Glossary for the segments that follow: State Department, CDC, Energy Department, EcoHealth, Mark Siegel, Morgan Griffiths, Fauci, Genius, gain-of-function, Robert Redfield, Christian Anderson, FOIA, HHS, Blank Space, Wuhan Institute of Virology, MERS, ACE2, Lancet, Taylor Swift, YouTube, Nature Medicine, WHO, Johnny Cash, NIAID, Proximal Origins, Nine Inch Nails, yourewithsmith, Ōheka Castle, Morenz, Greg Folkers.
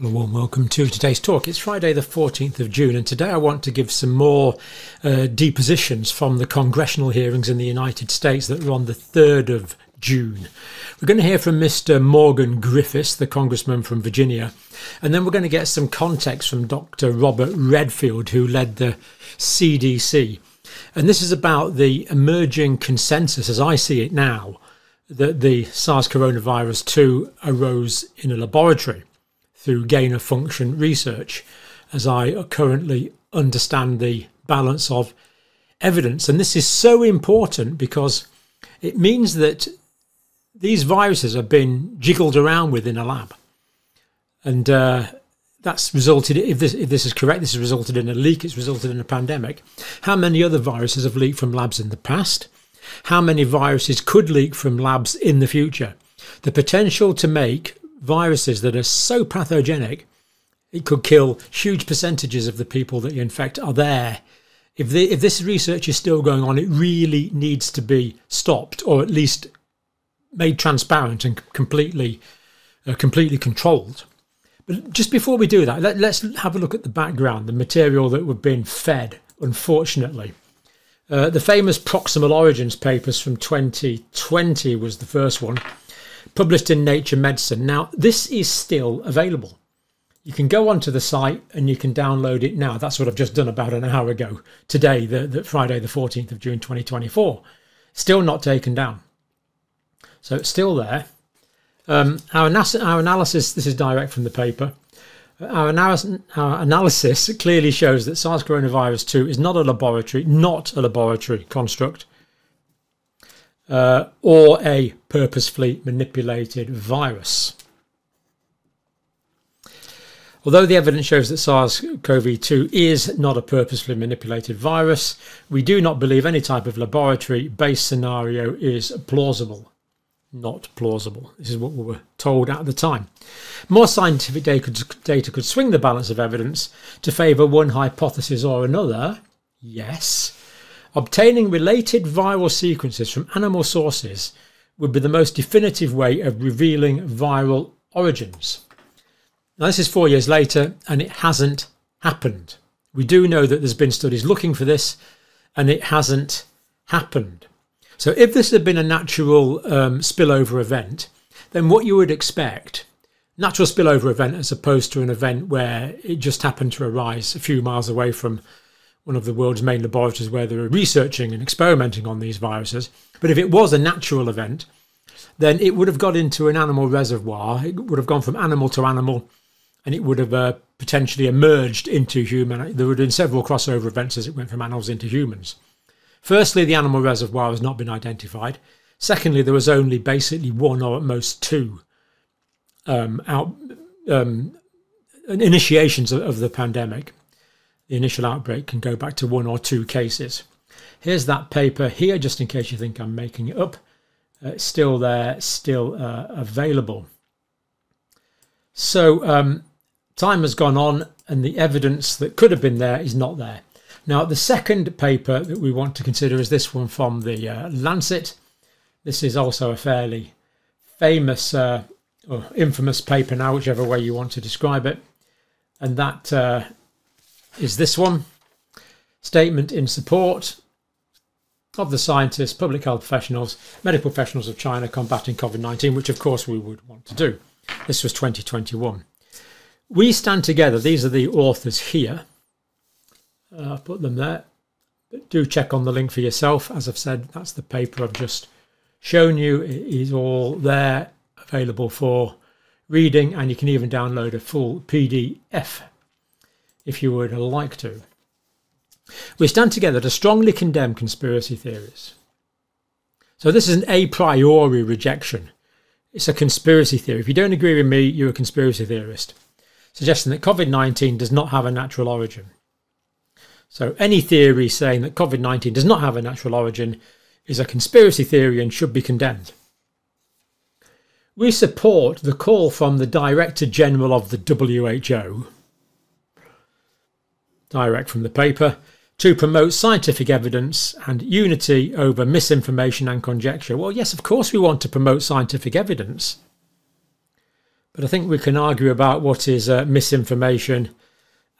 Well, a warm welcome to today's talk. It's Friday the 14th of June, and today I want to give some more depositions from the congressional hearings in the United States that were on the 3rd of June. We're going to hear from Mr. Morgan Griffiths, the congressman from Virginia, and then we're going to get some context from Dr. Robert Redfield, who led the CDC. And this is about the emerging consensus, as I see it now, that the SARS coronavirus 2 arose in a laboratory through gain-of-function research, as I currently understand the balance of evidence. And this is so important because it means that these viruses have been jiggled around within a lab. And that's resulted, if this is correct, this has resulted in a leak, it's resulted in a pandemic. How many other viruses have leaked from labs in the past? How many viruses could leak from labs in the future? The potential to make viruses that are so pathogenic it could kill huge percentages of the people that you infect are there. If this research is still going on, it really needs to be stopped, or at least made transparent and completely controlled. But just before we do that, let's have a look at the background, the material that we've been fed, unfortunately. The famous Proximal Origins papers from 2020 was the first one, published in Nature Medicine. Now, this is still available. You can go onto the site and you can download it now. That's what I've just done about an hour ago today, the Friday, the 14th of June, 2024. Still not taken down. So it's still there. Our analysis, this is direct from the paper. Our analysis clearly shows that SARS coronavirus 2 is not a laboratory construct or a purposefully manipulated virus. Although the evidence shows that SARS-CoV-2 is not a purposefully manipulated virus, we do not believe any type of laboratory-based scenario is plausible. Not plausible. This is what we were told at the time. More scientific data could swing the balance of evidence to favour one hypothesis or another. Yes. Obtaining related viral sequences from animal sources would be the most definitive way of revealing viral origins. Now, this is 4 years later, and it hasn't happened. We do know that there's been studies looking for this, and it hasn't happened. So if this had been a natural spillover event, then what you would expect, natural spillover event as opposed to an event where it just happened to arise a few miles away from one of the world's main laboratories where they're researching and experimenting on these viruses. But if it was a natural event, then it would have got into an animal reservoir. It would have gone from animal to animal, and it would have potentially emerged into human. There would have been several crossover events as it went from animals into humans. Firstly, the animal reservoir has not been identified. Secondly, there was only basically one or at most two initiations of the pandemic. The initial outbreak can go back to one or two cases. Here's that paper here, just in case you think I'm making it up. It's still there, still available. So time has gone on, and the evidence that could have been there is not there. Now, the second paper that we want to consider is this one from the Lancet. This is also a fairly famous or infamous paper now, whichever way you want to describe it. And that is this one, statement in support of the scientists, public health professionals, medical professionals of China combating COVID-19, which of course we would want to do. This was 2021. We stand together. These are the authors here. I've put them there. But do check on the link for yourself. As I've said, that's the paper I've just shown you. It is all there, available for reading, and you can even download a full PDF if you would like to. We stand together to strongly condemn conspiracy theories. So this is an a priori rejection. It's a conspiracy theory. If you don't agree with me, you're a conspiracy theorist, suggesting that COVID-19 does not have a natural origin. So any theory saying that COVID-19 does not have a natural origin is a conspiracy theory and should be condemned. We support the call from the Director General of the WHO, direct from the paper, to promote scientific evidence and unity over misinformation and conjecture. Well, yes, of course we want to promote scientific evidence. But I think we can argue about what is misinformation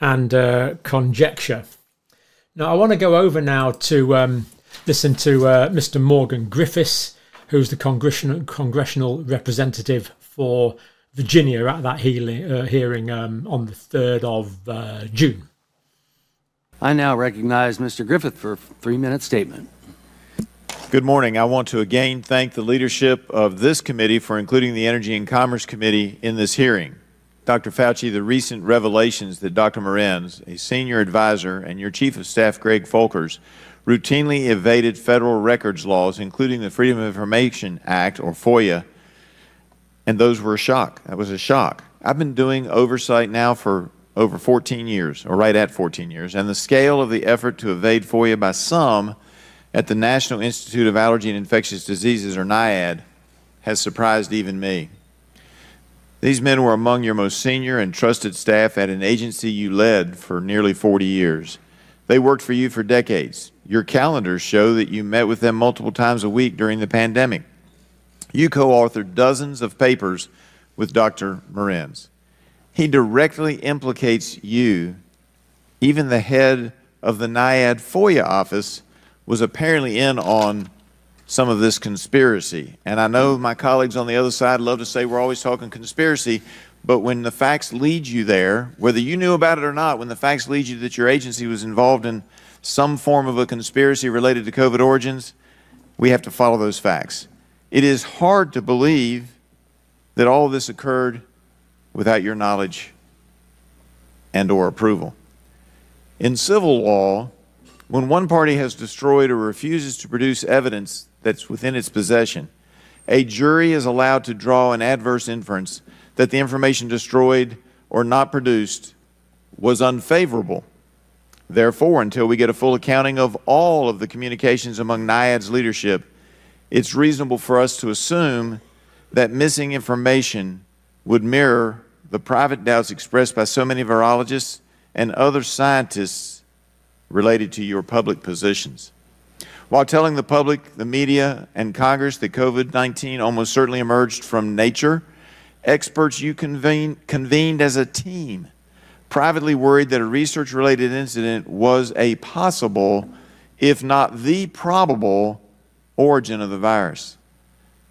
and conjecture. Now, I want to go over now to listen to Mr. Morgan Griffiths, who's the congressional representative for Virginia at that hearing on the 3rd of June. I now recognize Mr. Griffith for a three-minute statement. Good morning. I want to again thank the leadership of this committee for including the Energy and Commerce Committee in this hearing. Dr. Fauci, the recent revelations that Dr. Morenz, a senior advisor, and your Chief of Staff, Greg Folkers, routinely evaded federal records laws, including the Freedom of Information Act, or FOIA, and those were a shock. That was a shock. I've been doing oversight now for over 14 years, or right at 14 years, and the scale of the effort to evade FOIA by some at the National Institute of Allergy and Infectious Diseases, or NIAID, has surprised even me. These men were among your most senior and trusted staff at an agency you led for nearly 40 years. They worked for you for decades. Your calendars show that you met with them multiple times a week during the pandemic. You co-authored dozens of papers with Dr. Morenz. He directly implicates you. Even the head of the NIAID FOIA office was apparently in on some of this conspiracy. And I know my colleagues on the other side love to say we're always talking conspiracy, but when the facts lead you there, whether you knew about it or not, when the facts lead you that your agency was involved in some form of a conspiracy related to COVID origins, we have to follow those facts. It is hard to believe that all of this occurred without your knowledge and or approval. In civil law, when one party has destroyed or refuses to produce evidence that's within its possession, a jury is allowed to draw an adverse inference that the information destroyed or not produced was unfavorable. Therefore, until we get a full accounting of all of the communications among NIAID's leadership, it's reasonable for us to assume that missing information would mirror the private doubts expressed by so many virologists and other scientists related to your public positions. While telling the public, the media, and Congress that COVID-19 almost certainly emerged from nature, experts you convened as a team, privately worried that a research-related incident was a possible, if not the probable, origin of the virus.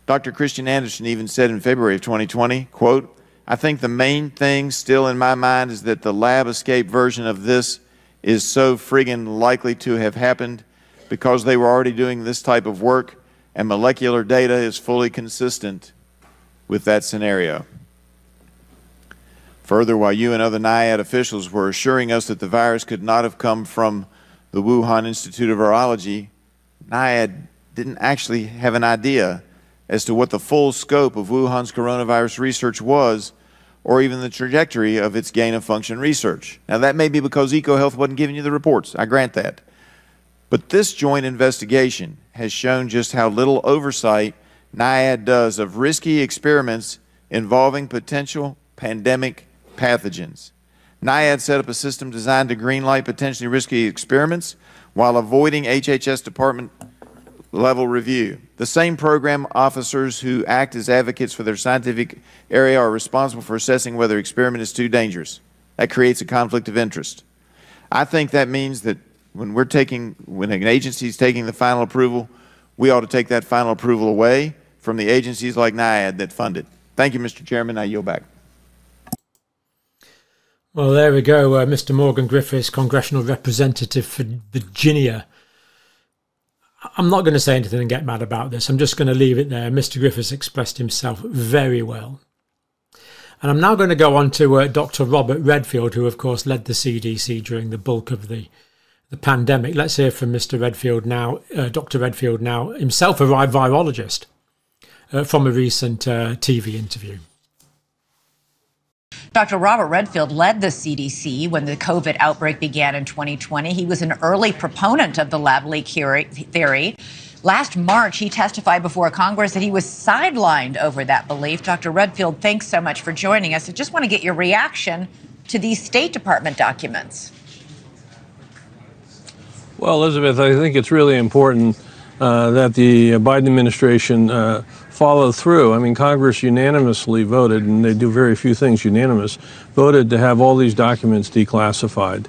Dr. Christian Anderson even said in February of 2020, quote, "I think the main thing still in my mind is that the lab escape version of this is so friggin' likely to have happened because they were already doing this type of work and molecular data is fully consistent with that scenario." Further, while you and other NIAID officials were assuring us that the virus could not have come from the Wuhan Institute of Virology, NIAID didn't actually have an idea as to what the full scope of Wuhan's coronavirus research was, or even the trajectory of its gain-of-function research. Now, that may be because EcoHealth wasn't giving you the reports. I grant that. But this joint investigation has shown just how little oversight NIAID does of risky experiments involving potential pandemic pathogens. NIAID set up a system designed to greenlight potentially risky experiments while avoiding HHS department level review. The same program officers who act as advocates for their scientific area are responsible for assessing whether an experiment is too dangerous. That creates a conflict of interest. I think that means that when an agency is taking the final approval, we ought to take that final approval away from the agencies like NIAID that fund it. Thank you, Mr. Chairman. I yield back. Well, there we go, Mr. Morgan Griffiths, Congressional Representative for Virginia. I'm not going to say anything and get mad about this. I'm just going to leave it there. Mr. Griffiths expressed himself very well. And I'm now going to go on to Dr. Robert Redfield, who, of course, led the CDC during the bulk of the pandemic. Let's hear from Mr. Redfield now. Dr. Redfield now, himself a virologist, from a recent TV interview. Dr. Robert Redfield led the CDC when the COVID outbreak began in 2020. He was an early proponent of the lab leak theory. Last March, he testified before Congress that he was sidelined over that belief. Dr. Redfield, thanks so much for joining us. I just want to get your reaction to these State Department documents. Well, Elizabeth, I think it's really important that the Biden administration follow through. I mean, Congress unanimously voted, and they do very few things unanimous, voted to have all these documents declassified.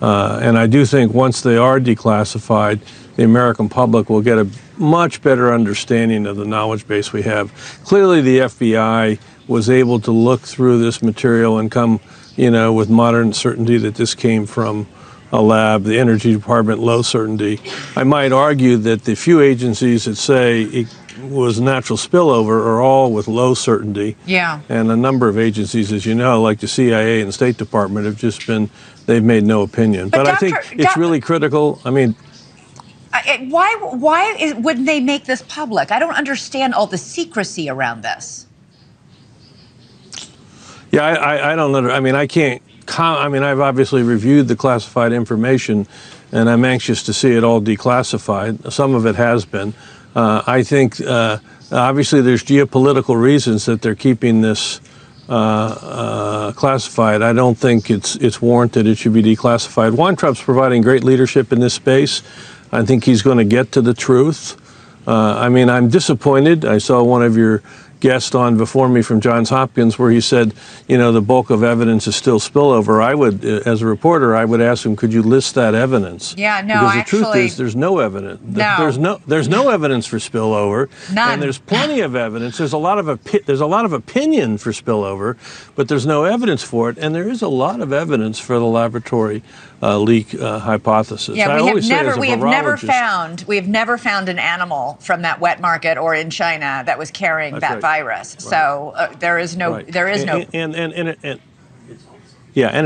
And I do think once they are declassified, the American public will get a much better understanding of the knowledge base we have. Clearly, the FBI was able to look through this material and come, you know, with modern certainty that this came from a lab. The Energy Department, low certainty. I might argue that the few agencies that say it was natural spillover are all with low certainty. Yeah. And a number of agencies, as you know, like the CIA and the State Department, have just been, they've made no opinion. But Dr. I think it's really critical. I mean, why wouldn't they make this public? I don't understand all the secrecy around this. Yeah, I don't know. I mean, I can't. I mean, I've obviously reviewed the classified information, and I'm anxious to see it all declassified. Some of it has been. I think, obviously, there's geopolitical reasons that they're keeping this classified. I don't think it's warranted. It should be declassified. Weintraub's providing great leadership in this space. I think he's going to get to the truth. I mean, I'm disappointed. I saw one of your guest on before me from Johns Hopkins where he said, you know, the bulk of evidence is still spillover. I would, as a reporter, I would ask him, could you list that evidence? Yeah, no, because actually, the truth is there's no evidence. No. There's no evidence for spillover. None. And there's plenty of evidence. There's a lot of opinion for spillover, but there's no evidence for it. And there is a lot of evidence for the laboratory leak hypothesis. Yeah, we have never found an animal from that wet market or in China that was carrying that virus. Right. So there is no, and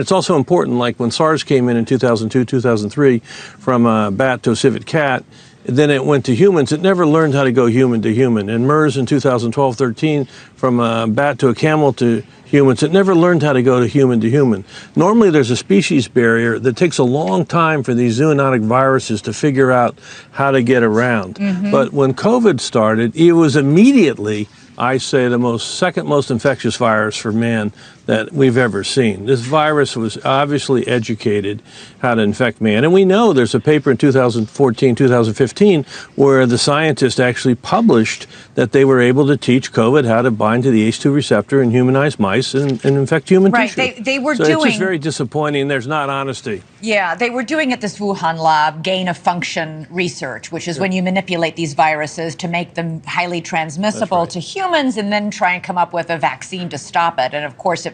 it's also important, like when SARS came in 2002, 2003, from a bat to a civet cat, then it went to humans. It never learned how to go human to human. And MERS in 2012, 13, from a bat to a camel to humans, it never learned how to go to human to human. Normally there's a species barrier that takes a long time for these zoonotic viruses to figure out how to get around. Mm-hmm. But when COVID started, it was immediately, I say, the second most infectious virus for man that we've ever seen. This virus was obviously educated how to infect man. And we know there's a paper in 2014, 2015, where the scientists actually published that they were able to teach COVID how to bind to the ACE2 receptor in humanized mice and infect human tissue. Right, they were doing... it's just very disappointing. There's not honesty. Yeah, they were doing at this Wuhan lab gain-of-function research, which is when you manipulate these viruses to make them highly transmissible to humans and then try and come up with a vaccine to stop it. And, of course,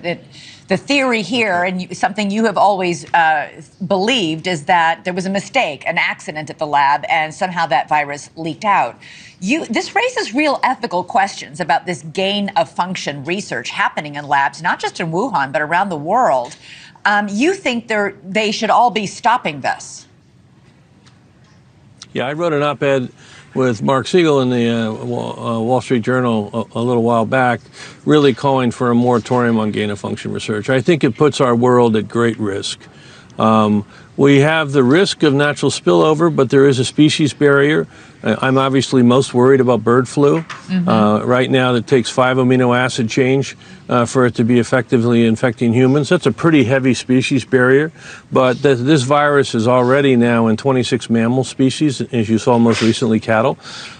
the theory here, and something you have always believed, is that there was a mistake, an accident at the lab, and somehow that virus leaked out. This raises real ethical questions about this gain-of-function research happening in labs, not just in Wuhan, but around the world. You think they should all be stopping this? Yeah, I wrote an op-ed with Mark Siegel in the Wall Street Journal a little while back, really calling for a moratorium on gain-of-function research. I think it puts our world at great risk. We have the risk of natural spillover, but there is a species barrier. I'm obviously most worried about bird flu. Mm-hmm. Right now, it takes 5 amino acid change for it to be effectively infecting humans. That's a pretty heavy species barrier. But this virus is already now in 26 mammal species, as you saw most recently, cattle.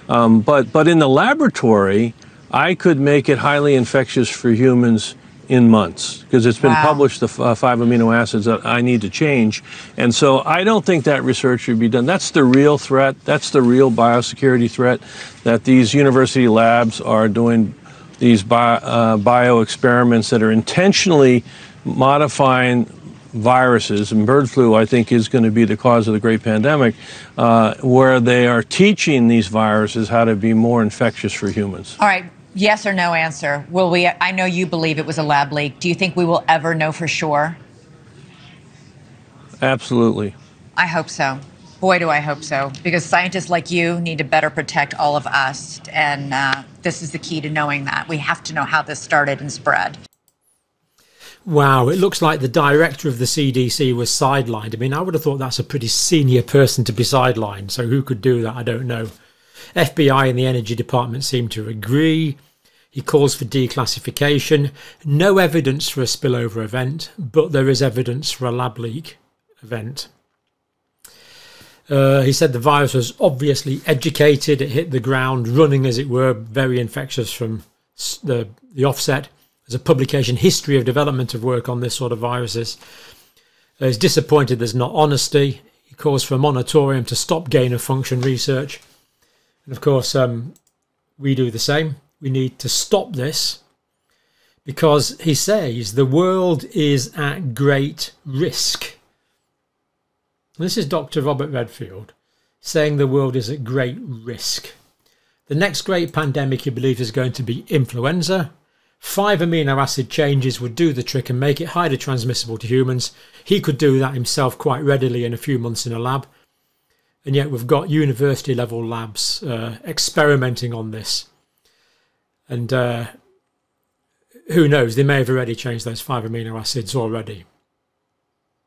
But in the laboratory, I could make it highly infectious for humans in months, because it's been published, the 5 amino acids that I need to change. And so I don't think that research should be done. That's the real threat. That's the real biosecurity threat, that these university labs are doing these bio experiments that are intentionally modifying viruses. And bird flu, I think, is going to be the cause of the great pandemic, where they are teaching these viruses how to be more infectious for humans. All right. Yes or no answer. Will we? I know you believe it was a lab leak. Do you think we will ever know for sure? Absolutely. I hope so. Boy, do I hope so. Because scientists like you need to better protect all of us. And this is the key to knowing that. We have to know how this started and spread. Wow, it looks like the director of the CDC was sidelined. I mean, I would have thought that's a pretty senior person to be sidelined. So who could do that? I don't know. FBI and the Energy Department seem to agree. He calls for declassification. No evidence for a spillover event, but there is evidence for a lab leak event. He said the virus was obviously educated. It hit the ground running, as it were, very infectious from the offset. There's a publication history of development of work on this sort of viruses. He's disappointed there's not honesty. He calls for a moratorium to stop gain-of-function research. And, of course, we do the same. We need to stop this because, he says, the world is at great risk. This is Dr. Robert Redfield saying the world is at great risk. The next great pandemic, he believes, is going to be influenza. 5 amino acid changes would do the trick and make it highly transmissible to humans. He could do that himself quite readily in a few months in a lab. And yet we've got university-level labs experimenting on this. And who knows, they may have already changed those 5 amino acids already.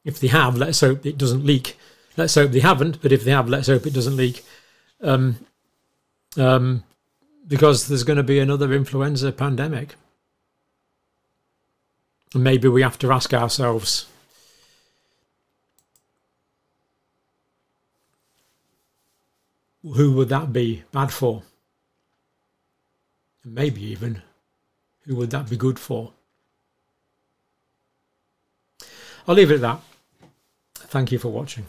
If they have, let's hope it doesn't leak. Let's hope they haven't, but if they have, let's hope it doesn't leak. Because there's going to be another influenza pandemic. And maybe we have to ask ourselves, who would that be bad for? And maybe even, who would that be good for? I'll leave it at that. Thank you for watching.